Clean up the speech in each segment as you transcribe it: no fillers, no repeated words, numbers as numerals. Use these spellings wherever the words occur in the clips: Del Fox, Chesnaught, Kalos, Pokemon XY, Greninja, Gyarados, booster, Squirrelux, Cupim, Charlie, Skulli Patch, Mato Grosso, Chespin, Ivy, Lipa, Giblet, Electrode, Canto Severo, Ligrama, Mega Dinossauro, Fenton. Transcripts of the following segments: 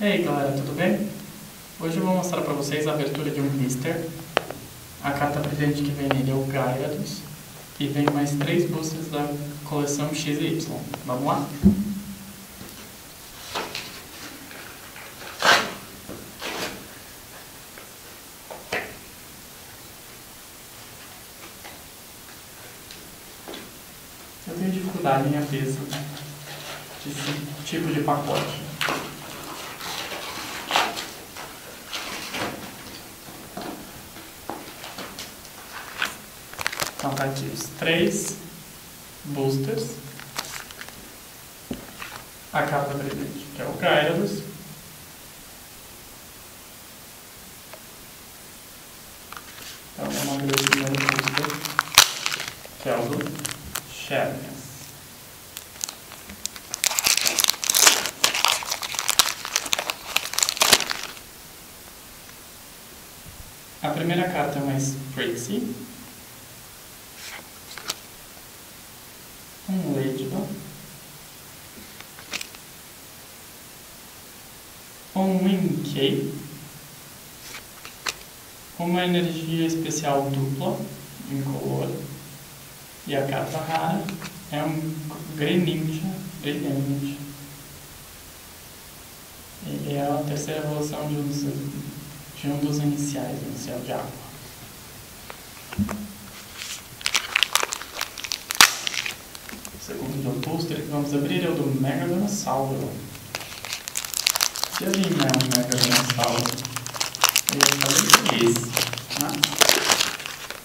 E aí galera, tudo bem? Hoje eu vou mostrar para vocês a abertura de um blister. A carta presente que vem nele é o Gyarados. E vem mais 3 boosters da coleção XY. Vamos lá? Eu tenho dificuldade em abrir esse tipo de pacote. Então tá aqui os 3 boosters, a carta presente que é o Gyarados, então vamos abrir o primeiro booster que é o do Charlie. A primeira carta é uma Spritzy, um Ladybug, um Winkey, uma energia especial dupla, incolor, e a carta rara é um Greninja brilhante. Ele é a terceira evolução de um dos iniciais, o inicial de água. O segundo booster que vamos abrir é o do Mega Dinossauro. Se ele não é um Mega Dinossauro, ele vai fazer esse, né?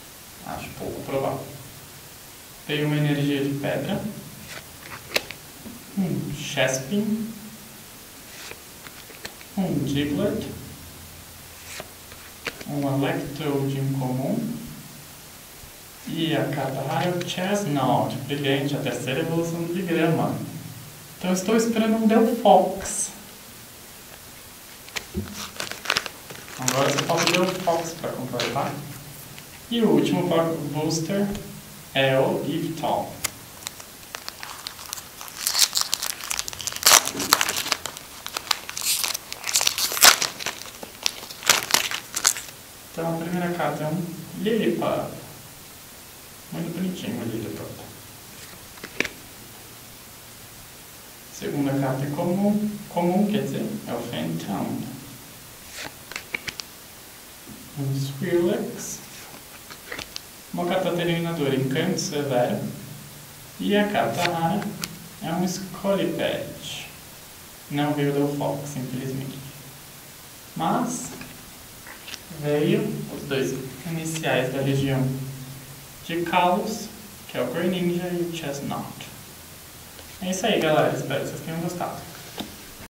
Acho pouco provável. Tem uma energia de pedra, um Chespin, um Giblet, um Electrode incomum, e a carta rara é o Chesnaught, brilhante, a terceira evolução do Ligrama. Então estou esperando um Del Fox. Agora só falta o Del Fox para completar. E o último booster é o Ivy. Então a primeira carta é um Lipa. Muito bonitinho ali da própria. Segunda carta é comum, quer dizer, é o Fenton. Um Squirrelux. Uma carta terminadora em Canto Severo. E a carta rara é um Skulli Patch. Não veio do Fox, infelizmente. Mas veio os 2 iniciais da região de Kalos, que é o Greninja, e o Chesnaught. É isso aí, galera. Espero que vocês tenham gostado.